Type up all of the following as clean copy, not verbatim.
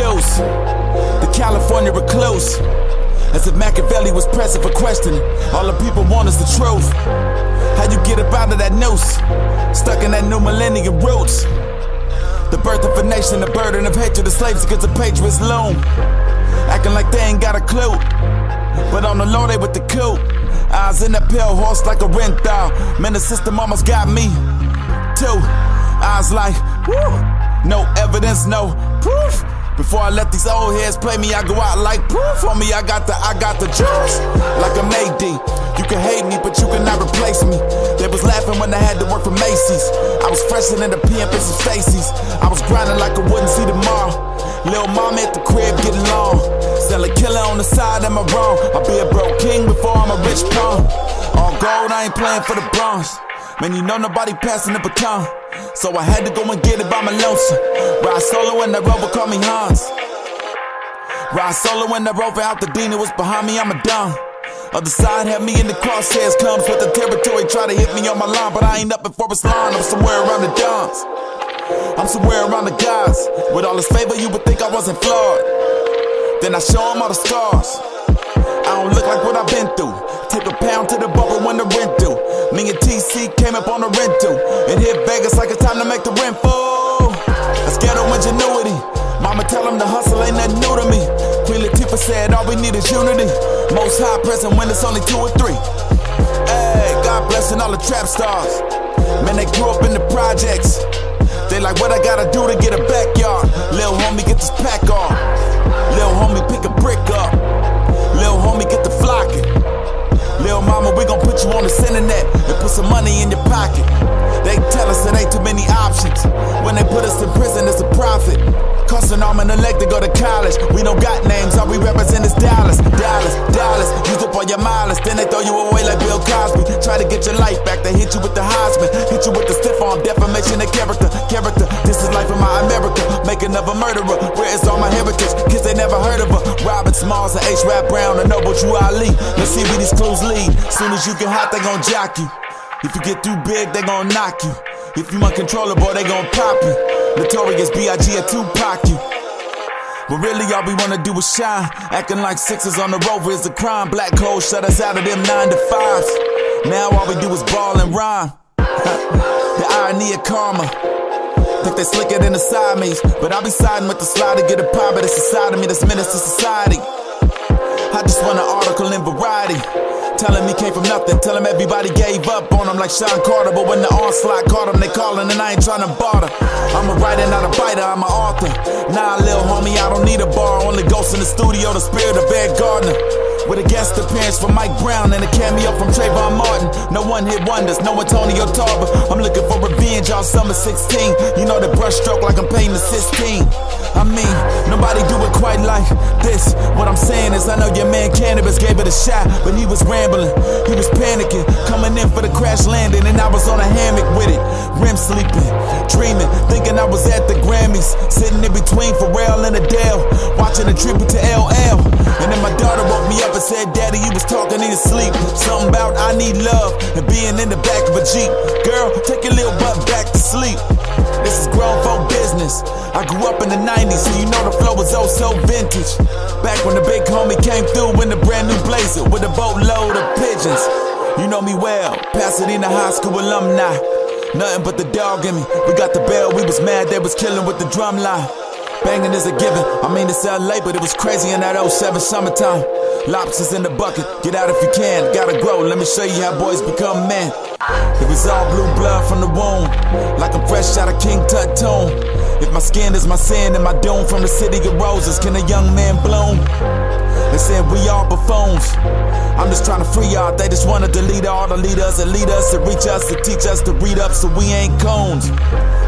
deuce, the California recluse. As if Machiavelli was present for questioning, all the people want is the truth. How you get up out of that noose, stuck in that new millennium roots. The birth of a nation, the burden of hatred, the slaves because the patriots loom, acting like they ain't got a clue, but on the low they with the coup. Eyes in that pale horse like a rental, man the system almost got me too. Eyes like, woo, no evidence, no proof. Before I let these old heads play me, I go out like proof. On me, I got the juice. Like a Mayday, you can hate me, but you cannot replace me. They was laughing when I had to work for Macy's. I was freshening in the PMP some Stacy's. I was grinding like I wouldn't see tomorrow. Lil mama at the crib getting long. Sell a killer on the side, am I wrong? I'll be a broke king before I'm a rich pawn. On gold, I ain't playing for the bronze. Man, you know nobody passing the baton. So I had to go and get it by my lonesome. Ride solo in the rover, call me Hans. Ride solo in the rover, out the dean, it was behind me, I'm a dumb. Other side had me in the crosshairs, comes with the territory, try to hit me on my line, but I ain't up before it's line. I'm somewhere around the dons, I'm somewhere around the gods. With all this favor, you would think I wasn't flawed. Then I show them all the scars. I don't look like what I've been through. Take a pound to the bubble when the rent due. Me and TC came up on the rental and hit Vegas like it's time to make the rent full. That's ghetto ingenuity. Mama tell them the hustle ain't nothing new to me. Queen Latifah said all we need is unity. Most high present when it's only 2 or 3. Hey, God blessing all the trap stars. Man, they grew up in the projects. They like, what I gotta do to get a backyard? Lil homie, get this pack on. Lil homie, pick a brick up. Lil homie, get the flocking. Lil mama, we gon' put you on the internet and put some money in your pocket. They tell us it ain't too many options. When they put us in prison, it's a profit. Cost an arm and a leg to go to college. We don't got names, all we represent is dollars. Dollars, dollars, use up all your mileage. Then they throw you away like Bill Cosby. Try to get your life back, they hit you with the Heisman. Hit you with the stiff arm, defamation of character. Character, this is life in my America. Making of a murderer, where is all my heritage? Kids they never heard of her. Robert Smalls and H. Rap Brown and Noble Drew Ali. Let's see where these clues lead. Soon as you get hot, they gon' jock you. If you get too big, they gon' knock you. If you uncontrollable, they gon' pop you. Notorious B.I.G. or Tupac you. But really all we wanna do is shine. Acting like sixes on the rover is a crime. Black holes shut us out of them 9 to 5s. Now all we do is ball and rhyme. The irony of karma. Think they slicker than the side maze, but I be siding with the slide to get a pie. But it's a side of me that's menace to society. I just want an article in Variety telling me came from nothing, telling everybody gave up on him like Sean Carter. But when the onslaught caught him, they calling and I ain't trying to barter. I'm a writer, not a biter, I'm an author. Nah, lil homie, I don't need a bar. Only ghost in the studio, the spirit of Ed Gardner. With a guest appearance from Mike Brown and a cameo from Trayvon Martin. No one hit wonders, no Antonio Tarver. I'm looking for revenge on summer 16. You know the brush stroke like I'm painting the 16. I mean, nobody do it quite like this. What I'm saying is I know your man Cannabis gave it a shot, but he was rambling, he was panicking, coming in for the crash landing, and I was on a hammock with it. Rim sleeping, dreaming, thinking I was at the Grammys, sitting in between Pharrell and Adele, watching a tribute to LL. And then my daughter woke me up and said, Daddy, you was talking in your sleep. Something about I need love and being in the back of a Jeep. Girl, take your little butt back to sleep. This is grown folk business. I grew up in the 90s, so you know the flow was oh so vintage. Back when the big homie came through in the brand new blazer with a boatload of pigeons. You know me well, Pasadena High School alumni. Nothing but the dog in me. We got the bell, we was mad, they was killing with the drum line. Banging is a given, I mean it's LA, but it was crazy in that 07 summertime. Lobsters in the bucket, get out if you can. Gotta grow, let me show you how boys become men. It was all blue blood from the womb, like I'm fresh out of King Tut tomb. If my skin is my sin and my doom, from the city of roses, can a young man bloom? They said we all buffoons. I'm just trying to free y'all, they just wanna delete all the leaders and lead us and reach us and teach us to read up so we ain't cones.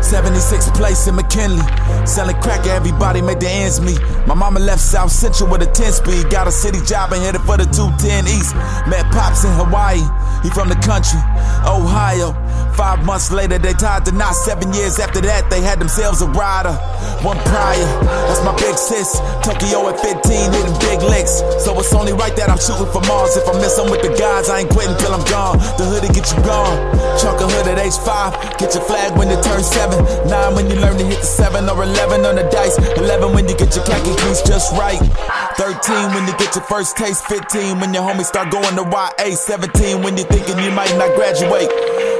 76th place in McKinley, selling crack at everybody, made the ends meet. My mama left South Central with a 10-speed, got a city job and headed for the 210 East. Met Pops in Hawaii, he from the country, Ohio. 5 months later, they tied the knot. 7 years after that, they had themselves a rider. One prior, that's my big sis. Tokyo at 15, hitting big licks. So it's only right that I'm shooting for Mars. If I miss I'm with the guys, I ain't quitting till I'm gone. The hood'll get you gone. Chunk of hood at age 5. Get your flag when you turn 7. 9 when you learn to hit the 7 or 11 on the dice. 11 when you get your khaki grease just right. 13 when you get your first taste. 15 when your homies start going to YA. 17 when you're thinking you might not graduate.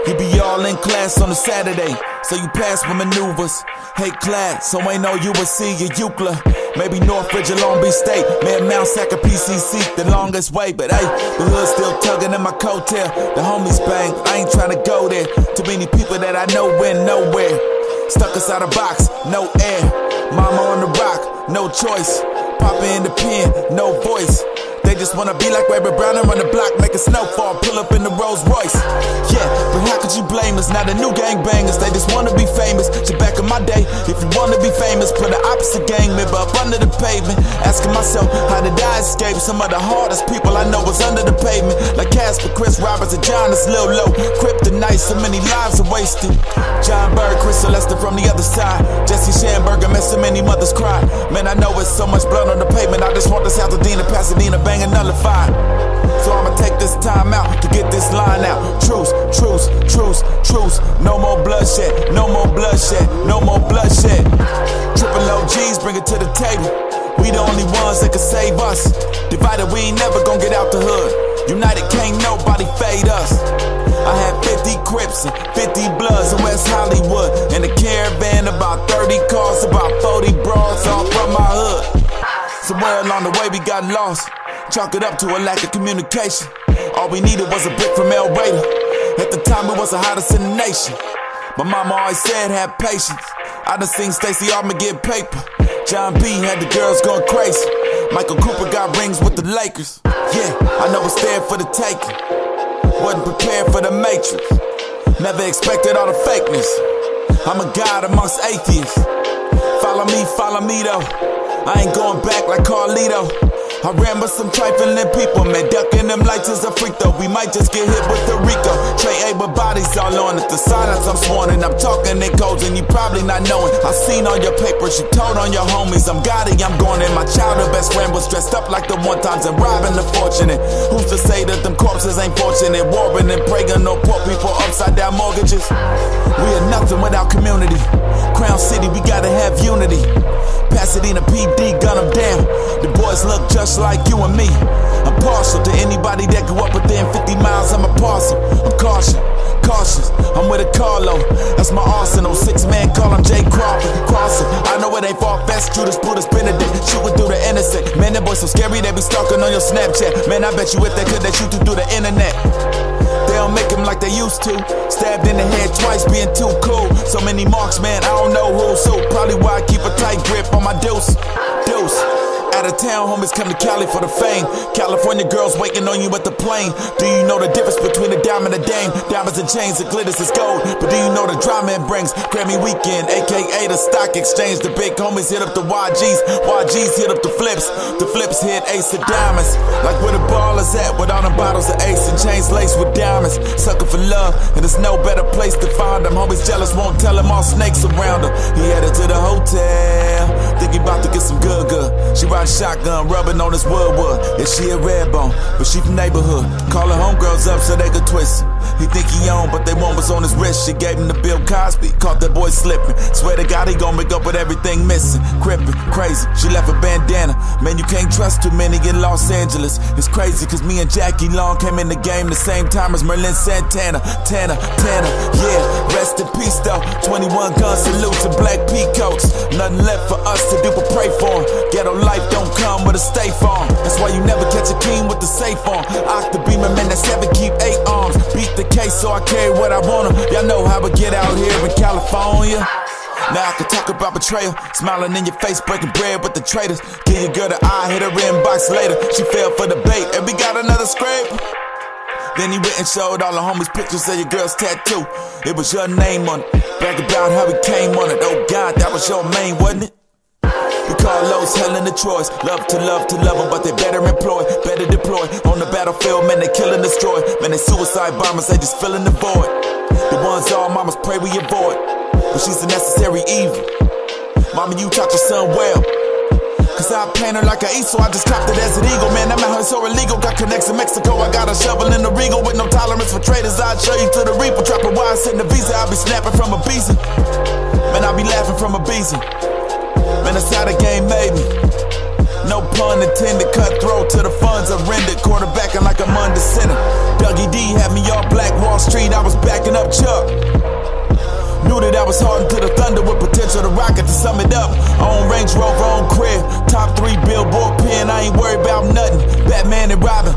You be all in class on a Saturday, so you pass with maneuvers. Hate class, so ain't no USC or Euclid. Maybe Northridge or Long Beach State. Man, Mount Sac or PCC, the longest way. But hey, the hood's still tugging in my coattail. The homies bang, I ain't trying to go there. Too many people that I know in nowhere. Stuck us out of box, no air. Mama on the rock, no choice. Papa in the pen, no voice. They just wanna be like Raven Brown and run the block, make a snowfall, pull up in the Rolls Royce. Yeah, but how could you blame us? Now the new gangbangers, they just wanna be famous. So back in my day, if you wanna be famous, put the opposite gang member up under the pavement. Asking myself, how did I escape? Some of the hardest people I know was under the pavement, like Casper, Chris Roberts, and Jonas Lil Low. Kryptonite, so many lives are wasted. John Bird, Chris Lester from the other side. Jesse Shamberger made so many mothers cry. Man, I know it's so much blood on the pavement. I just want this South of Dean and Pasadena back and nullify. So I'ma take this time out to get this line out. Truce, truce, truce, truce. No more bloodshed, no more bloodshed, no more bloodshed. Triple OGs, bring it to the table. We the only ones that can save us. Divided, we ain't never gonna get out the hood. United, can't nobody fade us. I had 50 Crips and 50 Bloods in West Hollywood, and a caravan, about 30 cars, about 40 broads, all from my hood. Somewhere along the way we got lost. Chalk it up to a lack of communication. All we needed was a brick from El Raider. At the time it was the hottest in the nation. My mama always said have patience. I done seen Stacey Allman get paper. John B had the girls going crazy. Michael Cooper got rings with the Lakers. Yeah, I know it's there for the taking. Wasn't prepared for the Matrix. Never expected all the fakeness. I'm a god amongst atheists. Follow me though. I ain't going back like Carlito. I ran with some trifling people, man, ducking them lights is a freak though. We might just get hit with the Rico. Trey A with bodies all on it. The silence I'm sworn and I'm talking in codes and you probably not knowing. I seen all your papers, you told on your homies. I'm Gotti, I'm going in. My childhood best friend was dressed up like the one times and robbing the fortunate. Who's to say that them corpses ain't fortunate? Warring and praying on poor people upside down mortgages. We are nothing without community. Crown City, we gotta have unity. Pasadena PD, gun them down. The boys look just like you and me. I'm partial to anybody that grew up within 50 miles. I'm a parcel. I'm cautious. I'm with a Carlo. That's my arsenal. 6-man call, I'm Jay Crawford. Crossing. I know it ain't far-fetched. Judas, Brutus, Benedict. Shooting through the innocent. Man, that boy so scary they be stalking on your Snapchat. Man, I bet you if they could, they shoot you through the internet. They don't make them like they used to. Stabbed in the head twice, being too cool. So many marks, man, I don't know who's who. Probably why I keep a tight grip on my deuce. Out of town, homies come to Cali for the fame. California girls waiting on you at the plane. Do you know the difference between a dime and a dame? Diamonds and chains, the glitters is gold. But do you know the drama it brings? Grammy weekend, aka the stock exchange. The big homies hit up the YGs hit up the flips. The flips hit Ace of Diamonds. Like where the ball is at, with all the bottles of Ace and chains laced with diamonds. Sucker for love, and there's no better place to find them. Homies jealous, won't tell them, all snakes around them. He headed to the hotel, thinking about to get some good. She ride shotgun, rubbing on this wood. Yeah, she a red bone, but she from neighborhood. Call her homegirls up so they could twist. He think he on, but they want what's on his wrist. She gave him to Bill Cosby, caught that boy slipping. Swear to God he gon' make up with everything missing. Crippin', crazy, she left a bandana. Man, you can't trust too many in Los Angeles. It's crazy, cause me and Jackie Long came in the game the same time as Merlin Santana. Tanner, yeah, rest in peace though. 21 gun salute to black peacoats. Nothing left for us to do but pray for him. Ghetto life don't come with a stay farm. That's why you never catch a king with the safe on. Octobeam, man, that 7 keep 8 arms. Beat the case so I carry what I want. Y'all know how we get out here in California. Now I can talk about betrayal. Smiling in your face, breaking bread with the traitors. Give your girl the eye, hit her inbox later. She fell for the bait, and we got another scrape. Then he went and showed all the homies pictures of your girl's tattoo. It was your name on it. Back about how he came on it. Oh God, that was your main, wasn't it? We call those hell in the Troys. Love to love to love them, but they better employ, better deploy. On the battlefield, man, they kill and destroy. Man, they suicide bombers, they just filling the void. The ones all mamas pray we avoid, but she's a necessary evil. Mama, you taught your son well, cause I plan her like I eat, so I just copped it as an eagle. Man, I'm out here so illegal, got connects in Mexico. I got a shovel in the Regal with no tolerance for traitors. I'd show you to the reaper, dropping wires in the visa. I'll be snapping from a Ibiza, man, I'll be laughing from a Ibiza. Man, that's how the game made me. No pun intended, cutthroat to the funds I rendered. Quarterbacking like I'm under center. Dougie D had me all black, Wall Street, I was backing up Chuck. Knew that I was hardened to the thunder with potential to rocket to sum it up. Own Range Rover, own crib, top 3 billboard pin, I ain't worried about nothing. Batman and Robin,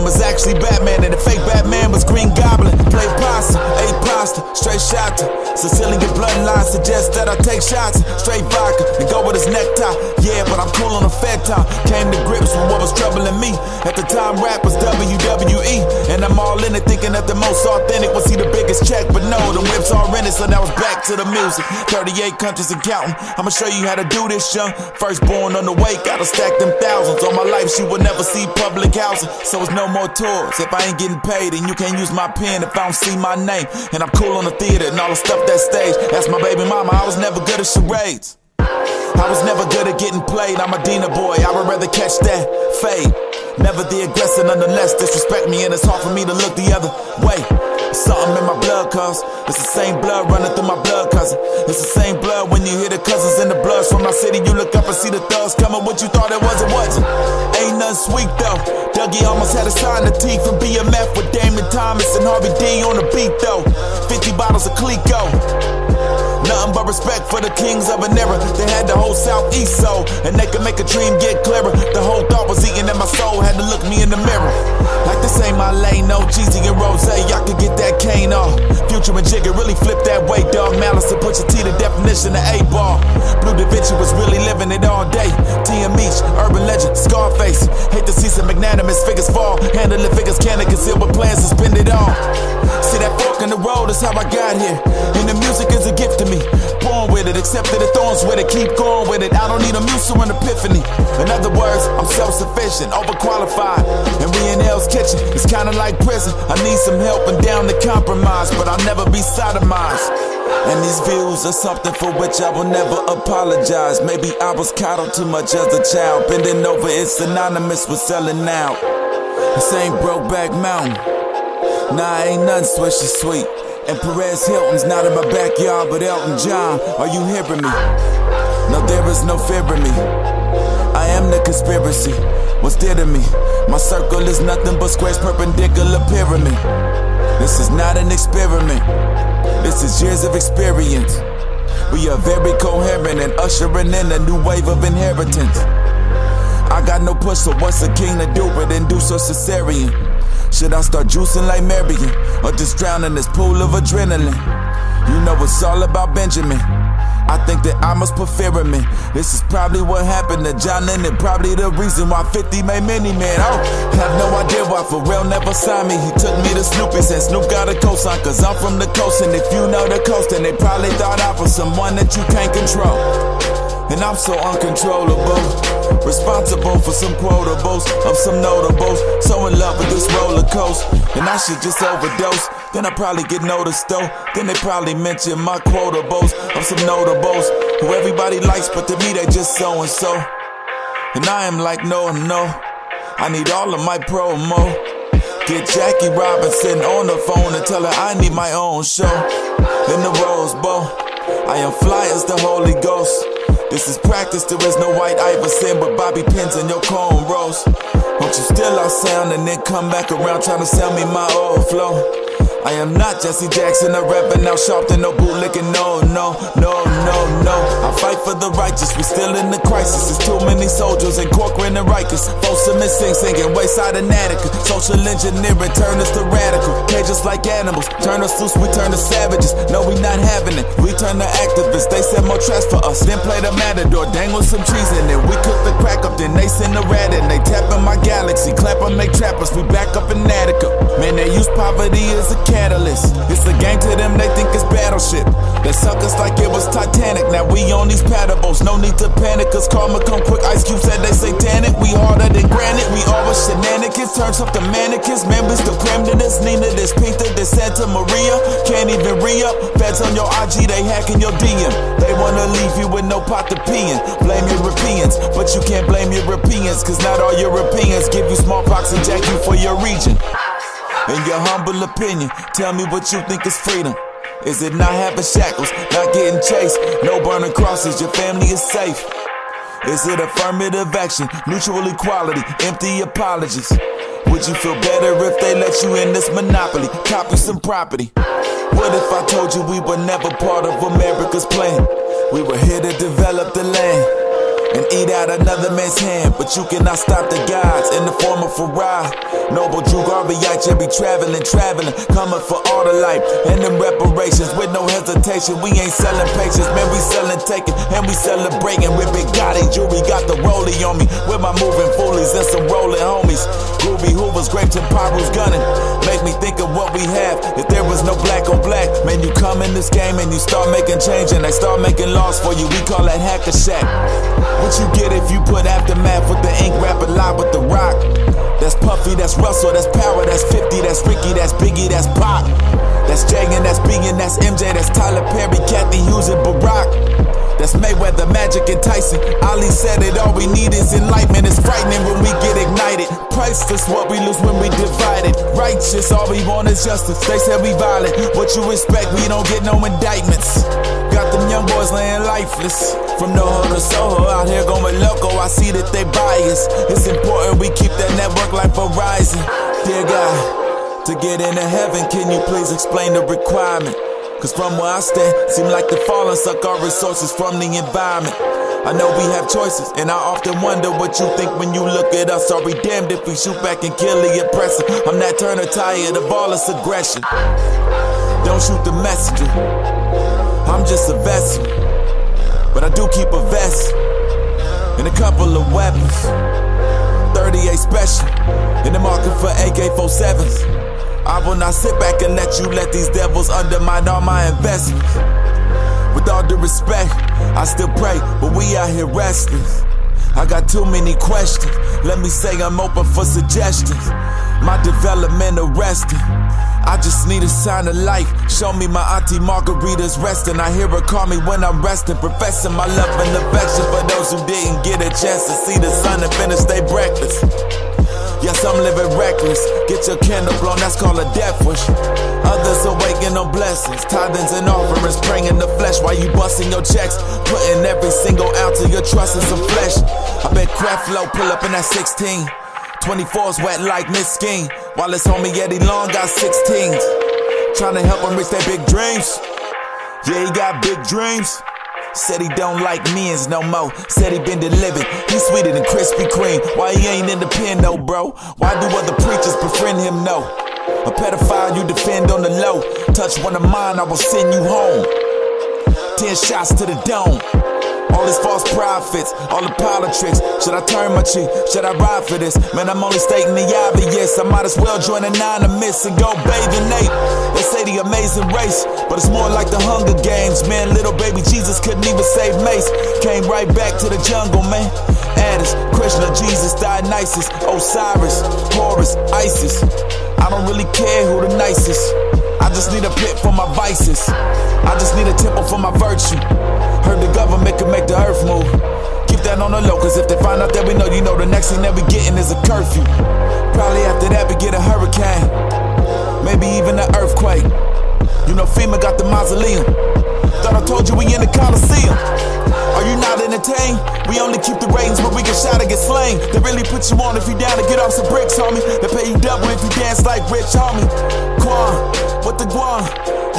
was actually Batman, and the fake Batman was Green Goblin. Play possum, ate pasta, straight shot to Sicilian bloodline suggests that I take shots. Straight vodka, and go with his necktie. Yeah, but I'm cool on a fat time. Came to grips with what was troubling me. At the time, rap was WWE, and I'm all in it thinking that the most authentic would see the biggest check. But no, the whips are rented, so now it's back to the music. 38 countries and counting. I'ma show you how to do this, young. Firstborn on the way, gotta stack them thousands. All my life, she will never see public housing, so it's no more tours. If I ain't getting paid, then you can't use my pen if I don't see my name. And I'm cool on the theater and all the stuff that stage. That's my baby mama, I was never good at charades. I was never good at getting played. I'm a Dina boy, I would rather catch that fade. Never the aggressor, nonetheless disrespect me, and it's hard for me to look the other way. Something in my blood, cause it's the same blood running through my blood, cousin. It's the same blood when you hear the cousins and the bloods from my city. You look up and see the thugs coming. What you thought it was, it wasn't. Ain't nothing sweet though. Dougie almost had a sign of teeth from BMF with Damon Thomas and Harvey D on the beat though. 50 bottles of Clico. Nothing but respect for the kings of an era. They had the whole Southeast soul, and they could make a dream get clearer. The whole thought was eating at my soul, had to look me in the mirror. Like this ain't my lane, no cheesy and rose. Y'all could get that cane off. Future and Jigga really flip that way, dog. Malice to put your T, the definition of A-ball. Blue Da Vinci was really living it all day. TM Each, urban legend, Scarface. Hate to see some magnanimous figures fall. Handling figures cannon, conceal with plans to spend it all. See that fork in the road is how I got here, and the music is a gift to me. Born with it, accepted the thorns with it, keep going with it. I don't need a muse or an epiphany. In other words, I'm self-sufficient, overqualified, and we in Hell's Kitchen. It's kinda like prison, I need some help and down to compromise, but I'll never be sodomized. And these views are something for which I will never apologize. Maybe I was coddled too much as a child. Bending over is synonymous with selling out. This ain't Brokeback Mountain. Nah, ain't nothing swishy sweet. And Perez Hilton's not in my backyard, but Elton John, are you hearing me? No, there is no fear in me. I am the conspiracy, what's dear to me? My circle is nothing but squares, perpendicular pyramid. This is not an experiment, this is years of experience. We are very coherent and ushering in a new wave of inheritance. I got no push, so what's a king to do but induce a cesarean? Should I start juicing like Marion, or just drown in this pool of adrenaline? You know it's all about Benjamin. I think that I must put fear in me. This is probably what happened to John Lennon, probably the reason why 50 made many men. Oh, have no idea why Pharrell never signed me. He took me to Snoopy, said Snoop got a cosign, cause I'm from the coast. And if you know the coast, then they probably thought I was someone that you can't control. And I'm so uncontrollable, responsible for some quotables of some notables. So in love with this roller coaster, and I should just overdose. Then I probably get noticed though. Then they probably mention my quotables of some notables who everybody likes, but to me they just so and so. And I am like no, I need all of my promo. Get Jackie Robinson on the phone and tell her I need my own show in the Rose Bowl. I am fly as the Holy Ghost. This is practice, there is no White Iverson, but bobby pins and your cornrows. Won't you steal our sound and then come back around trying to sell me my old flow? I am not Jesse Jackson, a rapper now sharp than no bootlicking, no. I fight for the righteous, we still in the crisis. There's too many soldiers in Corcoran and Rikers. Folsom and Sing Sing and Wayside and Attica. Social engineering, turn us to radical. Cages like animals, turn us loose, we turn to savages. No, we not having it, we turn to activists. They said more trash for us, then play the matador. Dangle some cheese in it, we cook the crack up. up, then they send a rat and they tapping my galaxy. Clapping make trappers, we back up in Attica. Man, they use poverty as a catalyst. It's a game to them, they think it's Battleship. They suck us like it was Titanic. Now we on these paddle boats, no need to panic, cause karma come quick. Ice Cube said they satanic. We harder than granite, we always shenanigans. Turns up the mannequins, members still crammed in this Nina, this Pinta, this Santa Maria. Can't even re-up, feds on your IG, they hacking your DM. They wanna leave you with no pot to pee in. Blame Europeans, but you can't blame Europeans, cause not all Europeans give you smallpox and jack you for your region. In your humble opinion, tell me what you think is freedom. Is it not having shackles, not getting chased, no burning crosses, your family is safe? Is it affirmative action, mutual equality, empty apologies? Would you feel better if they let you in this monopoly, copy some property? What if I told you we were never part of America's plan? We were here to develop the land and eat out another man's hand. But you cannot stop the gods in the form of Farah, Noble Drew Garbiache be traveling, coming for all the life and them reparations with no hesitation. We ain't selling patience, man, we selling taking, and we celebrating with big Gotti jewelry. Got the rollie on me with my moving foolies and some rolling homies. Groovy Hoovers, grapes and pyros gunning. Make me think of what we have if there was no black on black. Man, you come in this game and you start making change and they start making laws for you. We call that hack a shack. What you get if you put Aftermath with the ink, rap a lot with the rock? That's Puffy, that's Russell, that's Power, that's 50, that's Ricky, that's Biggie, that's Pop. That's Jagan, that's Began, that's MJ, that's Tyler Perry, Kathy Hughes and Barack. That's Mayweather, Magic, and Tyson. Ali said it, all we need is enlightenment. It's frightening when we get ignited. Priceless, what we lose when we divide it. Righteous, all we want is justice. They said we violent. What you expect, we don't get no indictments. Got them young boys laying lifeless. From NoHo to SoHo, out here going loco. I see that they biased. It's important we keep that network like Verizon. Dear God, to get into heaven, can you please explain the requirement? Cause from where I stand, seem like the fallen suck our resources from the environment. I know we have choices, and I often wonder what you think when you look at us. Are we damned if we shoot back and kill the oppressor? I'm not Turner, tired of all this aggression. Don't shoot the messenger, I'm just a vessel. But I do keep a vest, and a couple of weapons. 38 special, in the market for AK-47s. I will not sit back and let these devils undermine all my investments. With all due respect, I still pray, but we out here restless. I got too many questions, let me say I'm open for suggestions. My development arrested, I just need a sign of life. Show me my auntie Margarita's resting. I hear her call me when I'm resting, professing my love and affection for those who didn't get a chance to see the sun and finish their breakfast. Yes, I'm living reckless. Get your candle blown, that's called a death wish. Others awaken on blessings, tithings and offerings, praying in the flesh while you busting your checks, putting every single ounce of your trust in some flesh. I bet Creflo pull up in that 16, 24's wet like Miss Skeen, while his homie Eddie Long got 16s, trying to help him reach their big dreams. Yeah, he got big dreams. Said he don't like men's no more. Said he been delivered. He sweeter than Krispy Kreme. Why he ain't in the pen though, bro? Why do other preachers befriend him? No. A pedophile you defend on the low. Touch one of mine, I will send you home. 10 shots to the dome. All these false prophets, all the politics. Should I turn my cheek? Should I ride for this? Man, I'm only stating the obvious. I might as well join Anonymous and go bathe in ape. They say the amazing race, but it's more like the Hunger Games. Man, little baby Jesus couldn't even save Mace. Came right back to the jungle, man. Addis, Krishna, Jesus, Dionysus, Osiris, Horus, Isis. I don't really care who the nicest. I just need a pit for my vices. I just need a temple for my virtue. Heard the government can make the earth move. Keep that on the low, cause if they find out that we know, you know the next thing that we getting is a curfew. Probably after that we get a hurricane, maybe even an earthquake. You know FEMA got the mausoleum. Thought I told you we in the Coliseum. Are you not entertained? We only keep the ratings when we get shot and get slain. They really put you on if you down to get off some bricks, homie. They pay you double if you dance like Rich, homie. Quan, what the guan?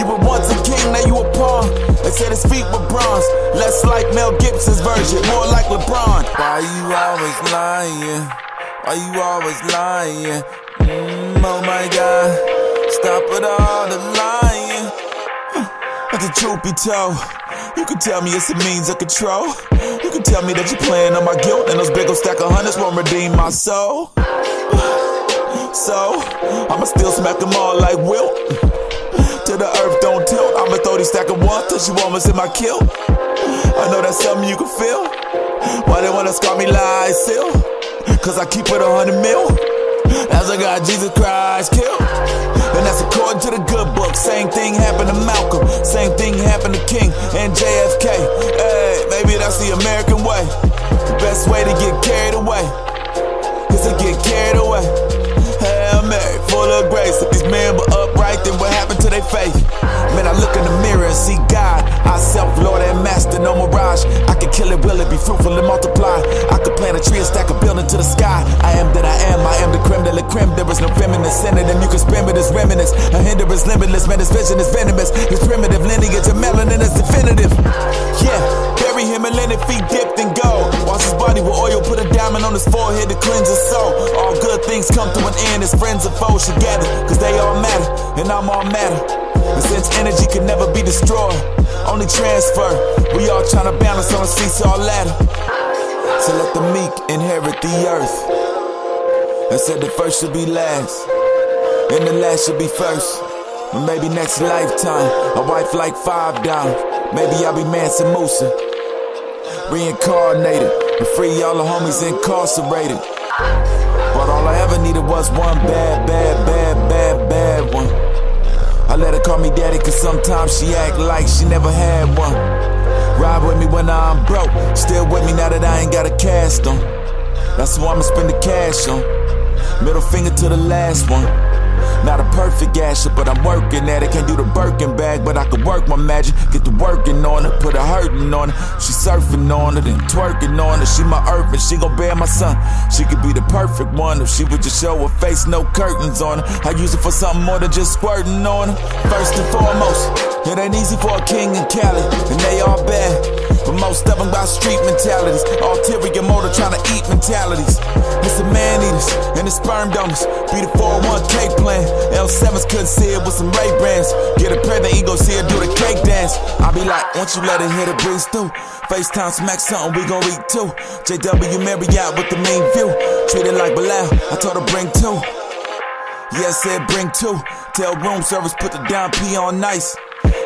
You were once a king, now you a pawn. They said his feet were bronze, less like Mel Gibson's version, more like LeBron. Why you always lying? Why you always lying? Oh my God, stop it all, the lying. Let the truth be told. You can tell me it's a means of control. You can tell tell me that you playing on my guilt, and those big old stack of hundreds won't redeem my soul. So I'ma still smack them all like Wilt. Till the earth don't tilt, I'ma throw these stack of ones till she almost in my kill. I know that's something you can feel. Why they wanna scar me like Seal? Cause I keep it 100 mil. As I got Jesus Christ killed. And that's according to the good book. Same thing happened to Malcolm, same thing happened to King and JFK. Hey, maybe that's the American way. The best way to get carried away is to get carried away. Hail Mary, full of grace. If these men were upright, then what happened to their faith? Man, I look in the mirror and see God, I self, Lord and Master, no mirage. I can kill it, will it be fruitful and multiply? I could plant a tree and stack a building to the sky. I am that I am the creme de la creme. There is no feminist in it, and you can spin with his remnants. A hindrance limitless, man, his vision is venomous. His primitive lineage of melanin is definitive. Yeah, bury him and let it feet dipped in gold. Wash his body with oil, put a diamond on his forehead to cleanse his soul. All good things come to an end, his friends and foes should gather, cause they all matter, and I'm all matter. And since energy can never be destroyed, only transfer, we all tryna balance on a seesaw ladder. So let the meek inherit the earth. And said the first should be last, and the last should be first. And maybe next lifetime, a wife like 5 down. Maybe I'll be Mansa Musa, reincarnated, and free all the homies incarcerated. But all I ever needed was one bad, bad, bad, bad, bad one. I let her call me daddy cause sometimes she act like she never had one. Ride with me when I'm broke, still with me now that I ain't got a cast on. That's who I'ma spend the cash on. Middle finger to the last one. Not a perfect asher, but I'm working at it. Can't do the Birkin bag, but I can work my magic. Get to working on it, put a hurting on it. She surfing on it and twerking on it. She my earth and she gon' bear my son. She could be the perfect one if she would just show her face, no curtains on her. I use it for something more than just squirting on her. First and foremost, it ain't easy for a king in Cali, and they all bad. But most of them got street mentalities, ulterior motor trying to eat mentalities. It's the man-eaters and the sperm donors. Be the 401k plan. L7s couldn't see it with some Ray-Bans. Get a pair, the ego see it do the cake dance. I be like, once you let it hit, it breeze through. FaceTime smack something, we gon' eat too. JW Marriott with the main view. Treat it like Bilal, I told her bring 2. Yeah, I said bring 2. Tell room service put the down P on nice.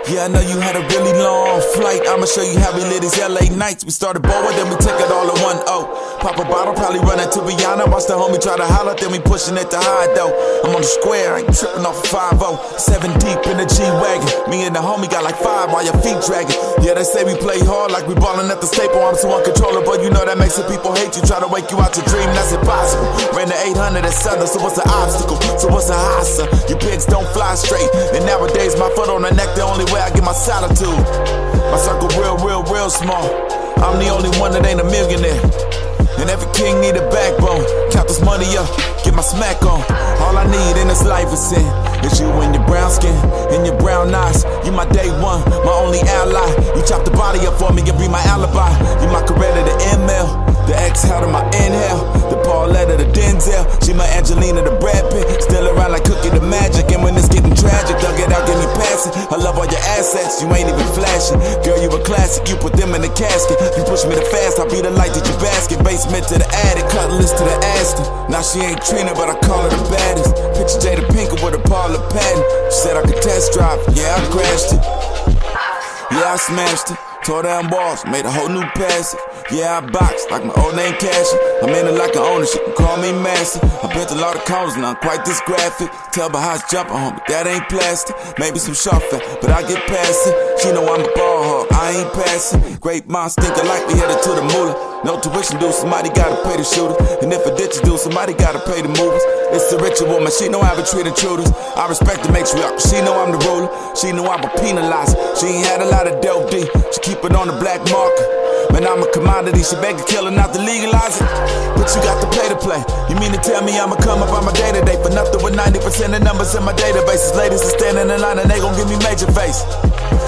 Yeah, I know you had a really long flight. I'ma show you how we live these LA nights. We started bored, then we took it all in 1-0. Pop a bottle, probably run into Rihanna. Watch the homie try to holler, then we pushing it to hide though. I'm on the square, I ain't tripping off a 5-0. 7 deep in the G-Wagon. Me and the homie got like 5 while your feet dragging. Yeah, they say we play hard like we ballin' at the Staple. I'm so uncontrollable, you know that makes the people hate you. Try to wake you out your dream, that's impossible. Ran the 800 at Southern, so what's the obstacle? So what's the hassle? Your pigs don't fly straight. And nowadays, my foot on the neck, the only way I get my solitude. My circle real, real, real small. I'm the only one that ain't a millionaire. And every king need a backbone. Count this money up, get my smack on. All I need in this life is sin. It's you and your brown skin, and your brown eyes. You my day one, my only ally. You chop the body up for me, you be my alibi. You my Coretta the ML, the exhale to my inhale, the Pauletta the Denzel. She my Angelina the Brad Pitt. Still around like Cookie the Magic. And when it's getting tragic, they'll get out, give me passing. I love all your assets, you ain't even flashing. Girl, you a classic, you put them in the casket. You push me to fast, I'll be the light to your basket. Basement to the attic, cutlass to the Aston. Now she ain't Trina, but I call her the baddest. Picture Jada Pinkett with a Paula Patton. She said I could test drive, yeah, I crashed it. Yeah, I smashed it. Tore down walls, made a whole new passage. Yeah, I box like my old name Cashin. I'm in it like an owner, she can call me master. I built a lot of cones, not quite this graphic. Tell by how it's jumping, homie, that ain't plastic. Maybe some sharp fat, but I get past it. She know I'm a ball hog, I ain't passing. Great minds thinking like we headed to the moolah. No tuition due, somebody gotta pay the shooter. And if a ditch due, somebody gotta pay the movers. It's the ritual, man, she know I treat intruders. I respect the matriarch, she know I'm the ruler. She know I'm a penalizer, she ain't had a lot of dope D. She keep it on the black marker. Man, I'm a commodity, she beg to kill her, not to legalize it. But you got to play to play. You mean to tell me I'ma come up on my day-to-day for nothing with 90% of numbers in my databases? Ladies are standing in line and they gon' give me major face.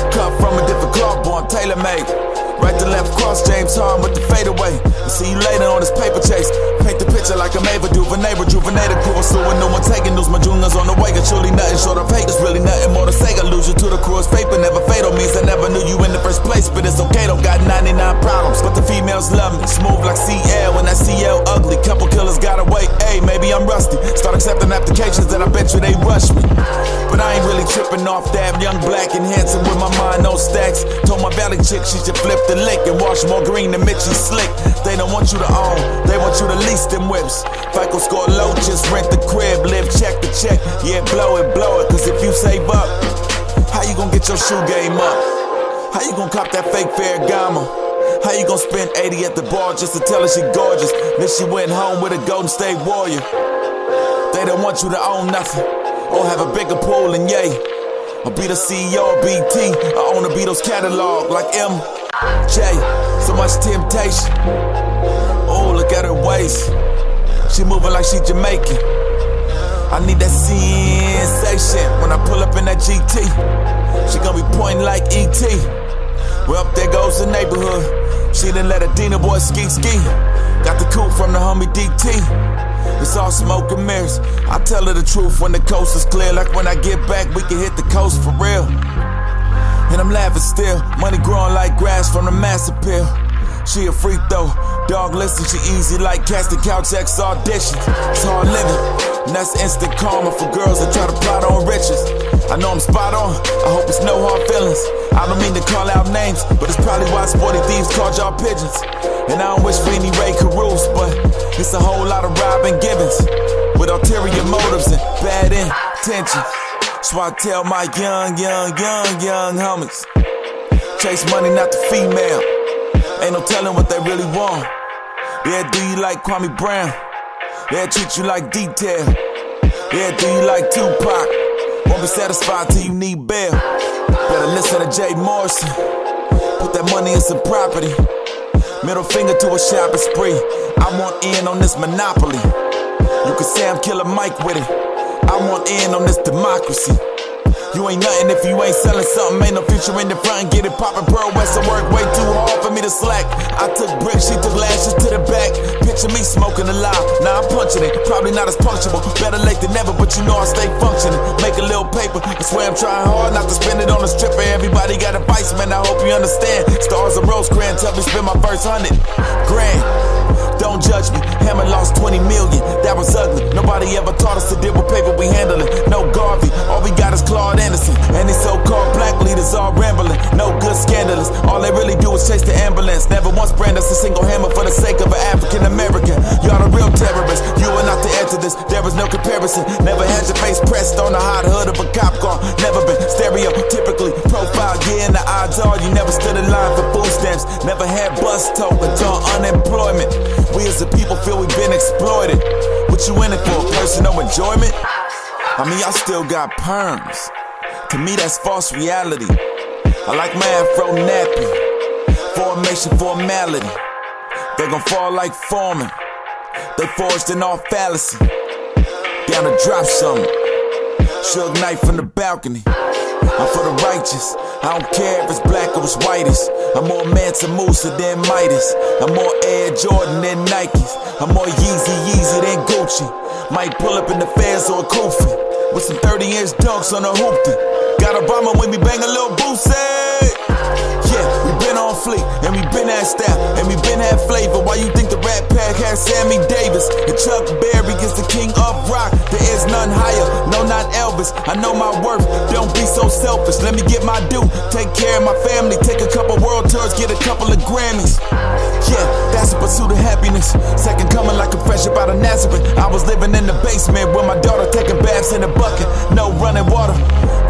Cut from a different cloth, born tailor-made. Right to left cross, James Harden with the fadeaway. I'll see you later on this paper chase. Paint the picture like I'm Ava DuVernay, rejuvenated crew. pursuing, no one taking news. My juniors on the way, it's surely nothing short of hate. There's really nothing more to say. I lose you to the cruelest paper. Never fatal means I never knew you in the first place. But it's okay, don't got 99 problems. But the females love me, smooth like CL. When that CL ugly, couple killers gotta wait. Hey, maybe I'm rusty. Start accepting applications that I bet you they rush me. But I ain't really tripping off that. Young, black, and handsome with my mind, no stacks. Told my valley chick she should flip the lick and wash more green than Mitchie Slick. They don't want you to own, they want you to lease them whips. FICO score low, just rent the crib, live check to check. Yeah, blow it, cause if you save up, how you gonna get your shoe game up? How you gonna cop that fake Ferragamo? How you gonna spend 80 at the bar just to tell her she gorgeous? Then she went home with a Golden State Warrior. They don't want you to own nothing, or have a bigger pool and yay. I'll be the CEO of BT, I own a Beatles catalog like MJ. So much temptation, oh look at her waist. She moving like she Jamaican. I need that sensation when I pull up in that GT. She gonna be pointing like ET. Well, up there goes the neighborhood. She done let a Dina boy ski. Got the coupe from the homie DT. It's all smoke and mirrors. I tell her the truth when the coast is clear. Like when I get back, we can hit the coast for real. And I'm laughing still. Money growing like grass from the mass appeal. She a freak though, dog listen, she easy like casting couch X auditions. It's hard living, and that's instant karma for girls that try to plot on riches. I know I'm spot on, I hope it's no hard feelings. I don't mean to call out names, but it's probably why sporty thieves called y'all pigeons. And I don't wish for any Ray Carews, but it's a whole lot of Robin Givens with ulterior motives and bad intentions. So I tell my young homies, chase money, not the female. Ain't no telling what they really want. Yeah, do you like Kwame Brown? Yeah, treat you like detail. Yeah, do you like Tupac? Won't be satisfied till you need bail. Better listen to Jay Morrison. Put that money in some property. Middle finger to a shopping spree. I want in on this monopoly. You can say I'm Killer Mike with it. I want in on this democracy. You ain't nothing if you ain't selling something. Ain't no future in the front and get it poppin'. Pearl Weston work way too hard for me to slack. I took bricks, she took lashes to the back. Picture me smoking a lie, now I'm punching it. Probably not as punctual, better late than never. But you know I stay functioning, make a little paper. I swear I'm trying hard not to spend it on a stripper. Everybody got advice, man, I hope you understand. Stars and Rosecrans helped me spend my first 100 grand. Don't judge me, Hammer lost 20 million, that was ugly. Nobody ever taught us to deal with paper, we handling. No Garvey, all we got is Claude Anderson. And these so-called black leaders all rambling, no good scandalous. All they really do is chase the ambulance. Never once brand us a single hammer for the sake of an African American. Y'all the real terrorists, you are not the answer to this. There is no comparison, never had your face pressed on the hot hood of a cop car. Never been stereotypically profiled, yeah, and the odds are you never stood in line for food stamps. Never had bus tow, it's all unemployment. We as a people feel we've been exploited. What you in it for, personal enjoyment? I mean, y'all still got perms. To me, that's false reality. I like my afro nappy. Formation, formality. They gon' fall like Foreman. They forged in all fallacy. Down to drop something. Shug Knight from the balcony. I'm for the righteous. I don't care if it's black or it's whitest. I'm more Mansa Musa than Midas. I'm more Air Jordan than Nikes. I'm more Yeezy than Gucci. Might pull up in the Fez or a Kofi with some 30-inch dunks on a hoopty. Got Obama with me, bang a little Boosie. Yeah, we been on fleek, and we been that style, and we been that flavor. Why you think the Rat Pack had Sammy Davis? And Chuck Berry is the king of rock. There is none higher, no, not Elvis. I know my worth, don't be so selfish. Let me get my due, take care of my family. Take a couple world tours, get a couple of Grammys. Yeah, that's a pursuit of happiness. Second coming like a fresh up out of Nazareth. I was living in the basement with my daughter, taking baths in a bucket, no running water.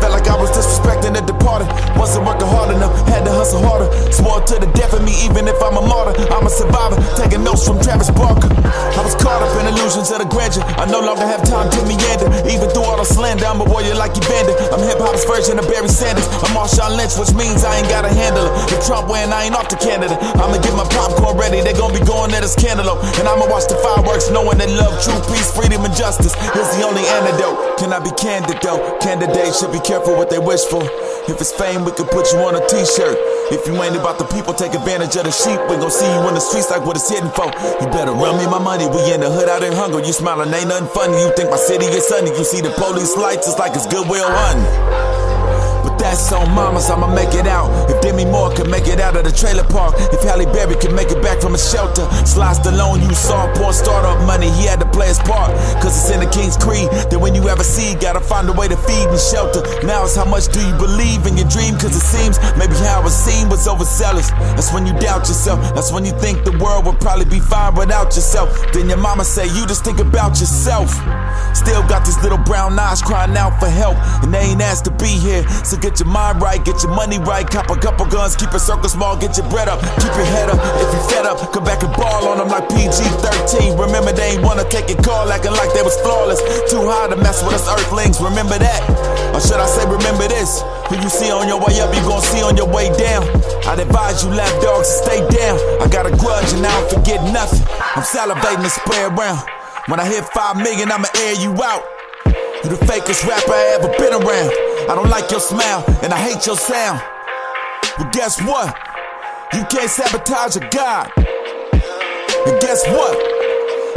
Felt like I was disrespecting the departed. Wasn't working hard enough, had to hustle harder. Swore to the death of me, even if I'm a martyr. I'm a survivor, taking notes from Travis Barker. I was caught up in illusions of the grandeur. I no longer have time to meander. Even through all the slander, I'm a warrior like Evander. I'm hip-hop's version of Barry Sanders. I'm Marshawn Lynch, which means I ain't got a handler. If Trump win, I ain't off to Canada. I'ma get my popcorn ready, they gon' be going at this cantaloupe. And I'ma watch the fireworks, knowing that love, truth, peace, freedom, and justice is the only antidote. Can I be candid though? Candidates should be careful what they wish for. If it's fame, we could put you on a t-shirt. If you ain't about the people, take advantage of the sheep. We gon' see you in the streets like what it's hitting for. You better run me my money, we in the hood out in Hungary. jungle, you smiling, ain't nothing funny. You think my city is sunny, you see the police lights, it's like it's Goodwill hunting. But that's on mamas, I'ma make it out. If Demi Moore can make it out of the trailer park, if Halle Berry can make it back from a shelter, Sly Stallone, you saw poor startup money, he had to play his part, cause it's in the King's Creed, that when you ever see, gotta find a way to feed and shelter. Now it's how much do you believe in your dream, cause it seems maybe how it seemed was overzealous. That's when you doubt yourself, that's when you think the world would probably be fine without yourself. Then your mama say you just think about yourself. Still got these little brown eyes crying out for help, and they ain't asked to be here. So get your mind right, get your money right, cop a couple guns, keep your circle small, get your bread up, keep your head up. If you fed up, come back and ball on them like PG-13. Remember they ain't wanna take your call, acting like they was flawless. Too high to mess with us earthlings, remember that. Or should I say remember this, who you see on your way up, you gon' see on your way down. I'd advise you lap dogs to stay down. I got a grudge and I don't forget nothing. I'm salivating to spray around. When I hit 5 million, I'ma air you out. You the fakest rapper I ever been around. I don't like your smile, and I hate your sound. But guess what? You can't sabotage a god. And guess what?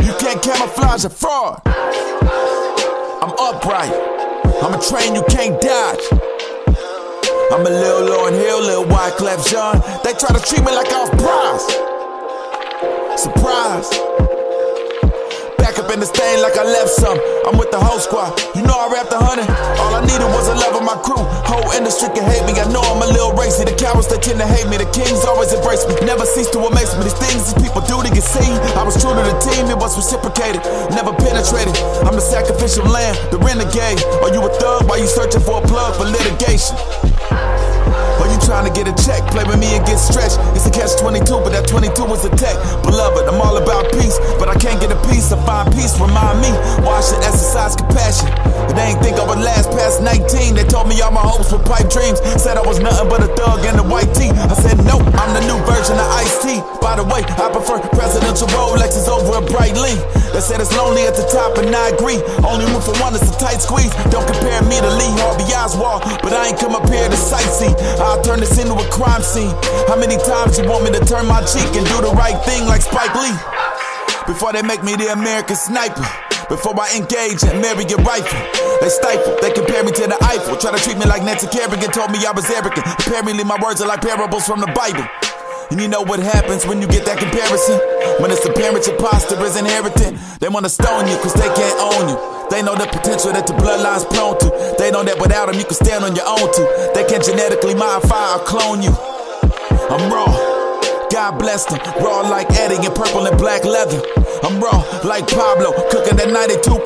You can't camouflage a fraud. I'm upright. I'm a train you can't dodge. I'm a Lil Lauryn Hill, Lil Wyclef Jean. They try to treat me like I was prize. Surprise. Back up in this thing like I left some. I'm with the whole squad. You know I rapped 100. All I needed was a love of my crew. Whole industry can hate me. I know I'm a little racy. The cowards that tend to hate me, the kings always embrace me. Never cease to amaze me. These things these people do to get seen. I was true to the team, it was reciprocated. Never penetrated. I'm the sacrificial lamb, the renegade. Are you a thug while you searching for a plug for litigation? Are you trying to get a check? Play with me and get stretched. It's a catch-22, but that 22 was a tech. Beloved, I'm all about peace, but I can't get a piece. I find peace, remind me why I should exercise compassion. But they ain't think I would last past 19. They told me all my hopes were pipe dreams. Said I was nothing but a thug in a white tee. I said no, I'm the new version of Ice-T. By the way, I prefer presidential Rolexes over a Bright Lee. They said it's lonely at the top, and I agree. Only room for one is a tight squeeze. Don't compare me to Lee Harvey Oswald, but I ain't come up here to sightsee. I'll turn this into a crime scene. How many times you want me to turn my cheek and do the right thing like Spike Lee? Before they make me the American sniper, before I engage and marry your rifle. They stifle, they compare me to the Eiffel. Try to treat me like Nancy Kerrigan, told me I was arrogant. Apparently my words are like parables from the Bible. And you know what happens when you get that comparison? When it's apparent your posture is inherited. They wanna stone you cause they can't own you. They know the potential that the bloodline's prone to. They know that without them you can stand on your own too. They can genetically modify or clone you. I'm raw, God bless them. Raw like Eddie in purple and black leather. I'm raw like Pablo, cooking that 92%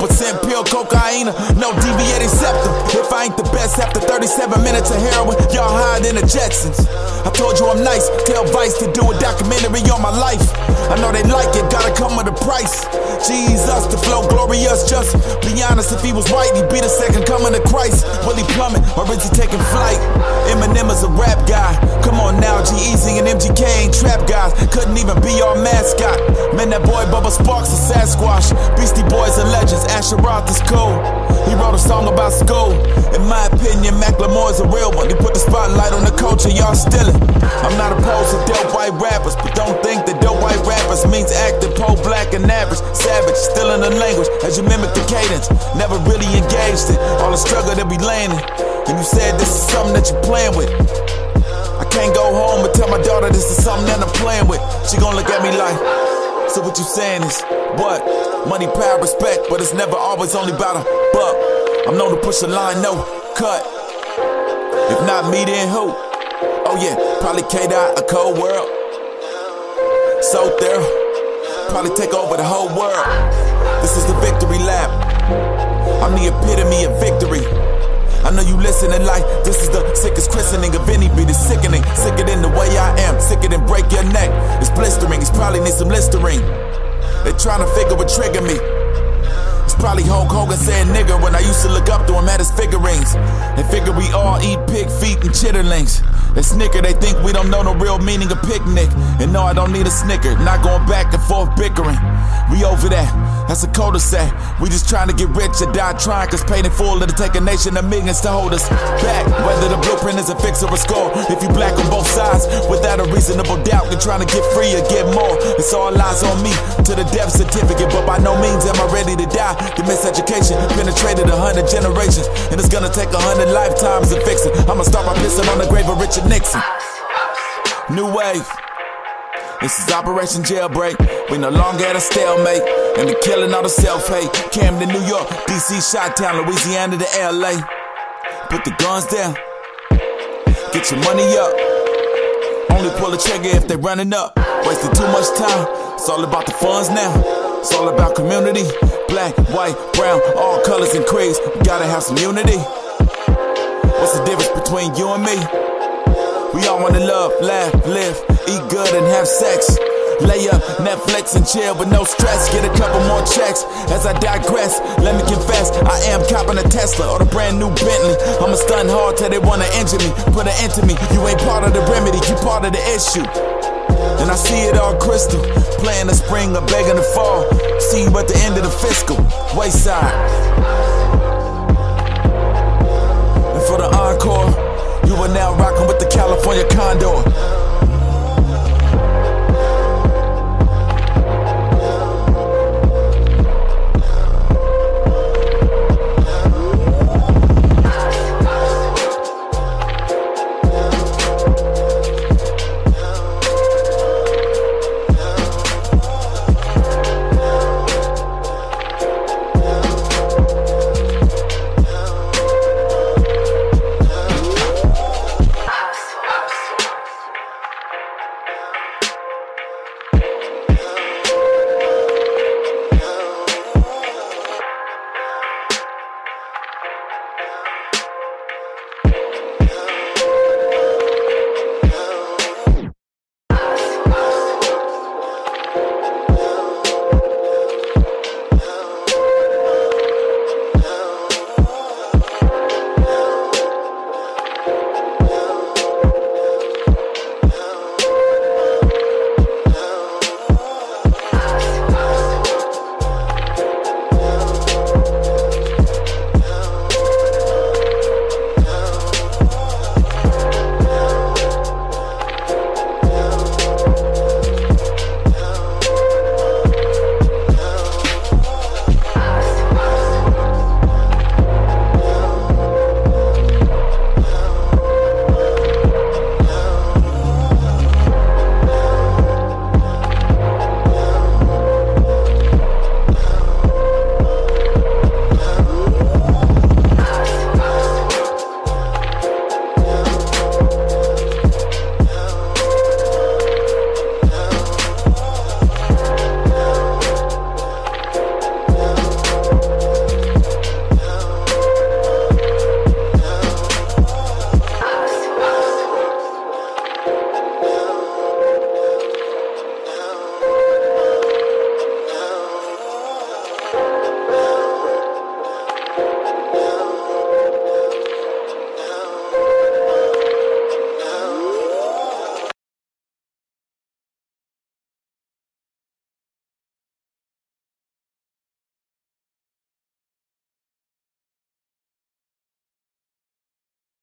pure cocaine. No deviating septum. If I ain't the best after 37 minutes of heroin, y'all higher than the Jetsons. I told you I'm nice, tell Vice to do a documentary on my life. I know they like it, gotta come with a price. Jesus, the flow glorious, just be honest, if he was white, he'd be the second coming of Christ. Will he plummet, or is he taking flight? Eminem is a rap guy, come on now, G-Eazy and MGK ain't trap guys. Couldn't even be our mascot. Man, that boy Bubba Sparks is Sasquatch. Beastie Boys are legends, Asher Roth is cool. He wrote a song about school. In my opinion, Macklemore is a real one. He put the spotlight on the culture, y'all still. I'm not opposed to dope white rappers, but don't think that dope white rappers means active, poor, black, and average. Savage, still in the language, as you mimic the cadence. Never really engaged in all the struggle that we landing. And you said this is something that you're playing with. I can't go home and tell my daughter this is something that I'm playing with. She gon' look at me like, so what you saying is, what? Money, power, respect, but it's never always only about a buck. I'm known to push a line, no cut. If not me, then who? Oh yeah, probably K-Dot, a cold world. So there, probably take over the whole world. This is the victory lap. I'm the epitome of victory. I know you listening like this is the sickest christening of any beat. It's sickening, sicker than the way I am, sicker than break your neck. It's blistering, it's probably need some Listerine. They trying to figure what triggered me. It's probably Hulk Hogan saying nigger when I used to look up to him at his figurines. And figure we all eat pig feet and chitterlings. And snicker, they think we don't know the real meaning of picnic. And no, I don't need a snicker, not going back and forth bickering. We over that, that's a cul-de-sac. We just trying to get rich or die trying, cause paid in full it'll take a nation of millions to hold us back. Whether the blueprint is a fix or a score, if you black on both sides, without a reasonable doubt, you're trying to get free or get more. It's all lies on me, to the death certificate, but by no means am I ready to die. The miseducation penetrated 100 generations, and it's gonna take 100 lifetimes to fix it. I'ma start by pissing on the grave of Richard Nixon. New wave. This is Operation Jailbreak. We no longer at a stalemate, and the killing all the self-hate. Camden, New York, DC, Chi-Town, Louisiana to LA. Put the guns down, get your money up. Only pull a trigger if they running up. Wasting too much time, it's all about the funds now. It's all about community. Black, white, brown, all colors and creeds. We gotta have some unity. What's the difference between you and me? We all wanna love, laugh, live, eat good and have sex. Lay up, Netflix and chill with no stress. Get a couple more checks as I digress. Let me confess, I am copping a Tesla or the brand new Bentley. I'ma stun hard till they wanna injure me, put an end to me. You ain't part of the remedy, you part of the issue. And I see it all crystal, playing the spring or begging the fall. See you at the end of the fiscal, wayside. And for the encore, you are now rocking with the California Condor.